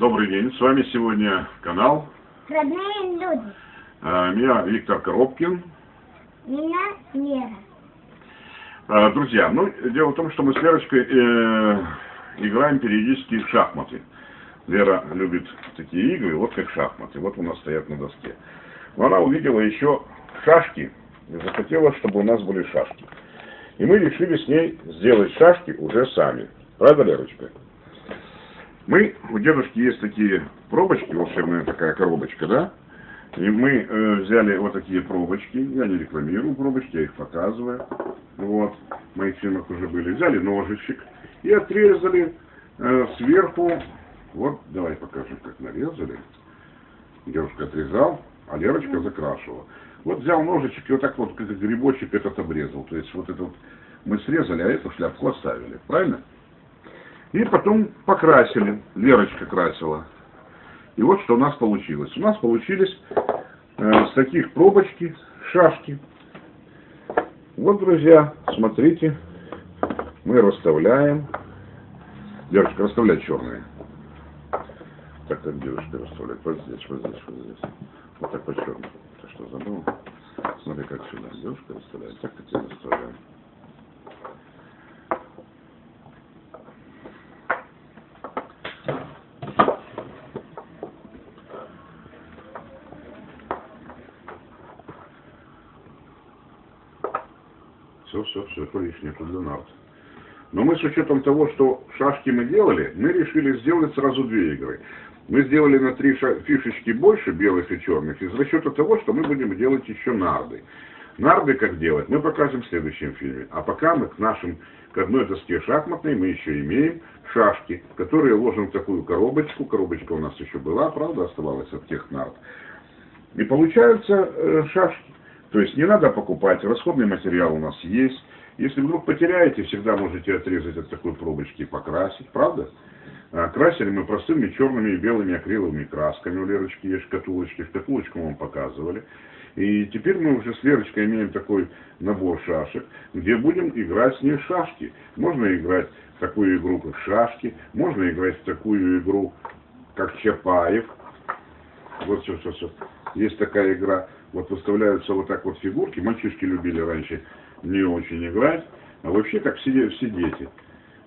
Добрый день, с вами сегодня канал «Родные люди». Меня Виктор Коробкин. Меня Лера. Друзья, дело в том, что мы с Лерочкой играем периодически в шахматы. Лера любит такие игры, вот как шахматы. Вот у нас стоят на доске. Но она увидела еще шашки и захотела, чтобы у нас были шашки. И мы решили с ней сделать шашки уже сами. Правда, Лерочка? Мы, у дедушки есть такие пробочки, волшебная такая коробочка, да? И мы взяли вот такие пробочки, я не рекламирую пробочки, я их показываю. Вот, в моих фильмах уже были. Взяли ножичек и отрезали сверху, вот, давай покажем, как нарезали. Девушка отрезал, а Лерочка закрашивала. Вот взял ножичек и вот так вот, как грибочек этот обрезал. То есть вот этот мы срезали, а эту шляпку оставили, правильно? И потом покрасили. Лерочка красила. И вот что у нас получилось. У нас получились с таких пробочки шашки. Вот, друзья, смотрите. Мы расставляем. Лерочка, расставляй черные. Так, как девушка расставляет. Вот здесь, вот здесь, вот здесь. Вот так по черному. Ты что, забыл? Смотри, как сюда. Девушка расставляет. Так, как я расставляю. Все, это лишнее, это для нас. Но мы с учетом того, что шашки мы делали, мы решили сделать сразу две игры. Мы сделали на три фишечки больше, белых и черных, из расчета того, что мы будем делать еще нарды. Нарды как делать, мы покажем в следующем фильме. А пока мы к одной доске шахматной мы еще имеем шашки, которые ложим в такую коробочку. Коробочка у нас еще была, правда, оставалась от тех нард. И получаются шашки. То есть не надо покупать, расходный материал у нас есть. Если вдруг потеряете, всегда можете отрезать от такой пробочки и покрасить, правда? Красили мы простыми черными и белыми акриловыми красками. У Лерочки есть шкатулочки, шкатулочку мы вам показывали. И теперь мы уже с Лерочкой имеем такой набор шашек, где будем играть с ней в шашки. Можно играть в такую игру, как шашки, можно играть в такую игру, как Чапаев. Вот все. Есть такая игра. Вот выставляются вот так вот фигурки. Мальчишки любили раньше не очень играть. А вообще как все дети.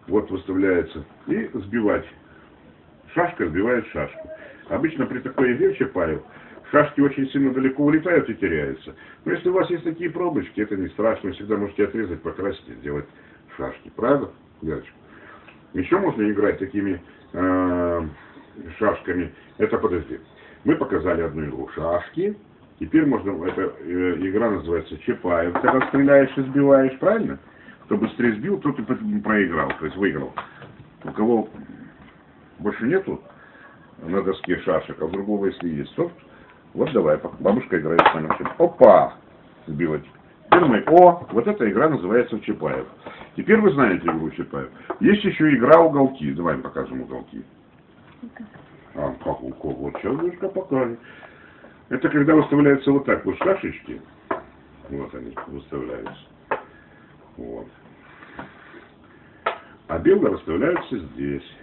Вот выставляется. И сбивать. Шашка сбивает шашку. Обычно при такой игре в Чапаев шашки очень сильно далеко улетают и теряются. Но если у вас есть такие пробочки, это не страшно. Вы всегда можете отрезать, покрасить и сделать шашки. Правда, Лерочка? Еще можно играть такими шашками. Это подожди. Мы показали одну игру шашки. Теперь можно, эта игра называется Чапаев. Когда стреляешь и сбиваешь, правильно? Кто быстрее сбил, тот и проиграл, то есть выиграл. У кого больше нету на доске шашек, а у другого если есть, то вот давай, бабушка играет с нами. Опа! Сбила. Теперь мы, вот эта игра называется Чапаев. Теперь вы знаете игру Чапаев. Есть еще игра уголки. Давай покажем уголки. Вот сейчас немножко покажем. Это когда выставляются вот так вот шашечки. Вот они выставляются. Вот. А белые выставляются здесь.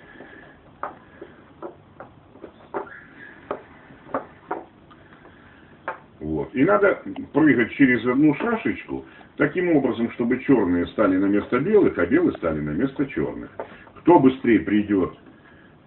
Вот. И надо прыгать через одну шашечку таким образом, чтобы черные стали на место белых, а белые стали на место черных. Кто быстрее придет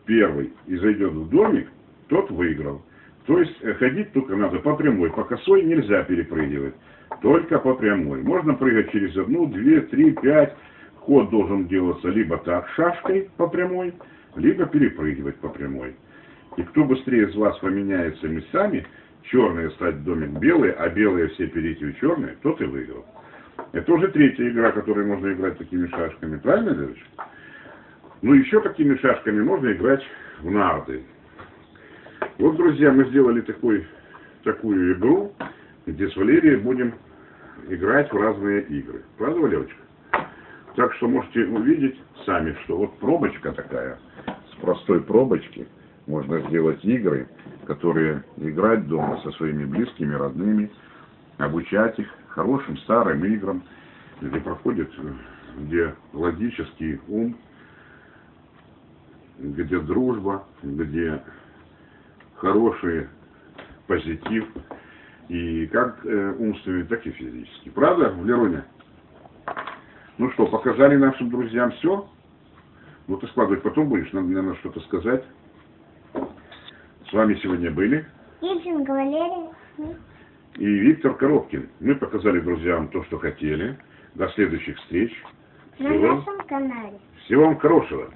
первый и зайдет в домик, тот выиграл. То есть ходить только надо по прямой, по косой нельзя перепрыгивать, только по прямой. Можно прыгать через одну, две, три, пять. Ход должен делаться либо так шашкой по прямой, либо перепрыгивать по прямой. И кто быстрее из вас поменяется местами, черные стать в домик белые, а белые все перейти в черные, тот и выиграл. Это уже третья игра, которой можно играть такими шашками, правильно, девочки? Ну еще такими шашками можно играть в нарды. Вот, друзья, мы сделали такую игру, где с Валерией будем играть в разные игры. Правда, Валерочка? Так что можете увидеть сами, что вот пробочка такая. С простой пробочки можно сделать игры, которые играть дома со своими близкими, родными, обучать их хорошим, старым играм, где логический ум где дружба, где хороший позитив, и как умственный, так и физический. Правда, Валеруня? Ну что, показали нашим друзьям все? Ну ты складывать потом будешь, нам, наверное, что-то сказать. С вами сегодня были Ильченко Валерия и Виктор Коробкин. Мы показали друзьям то, что хотели. До следующих встреч. На нашем канале. Всего вам хорошего.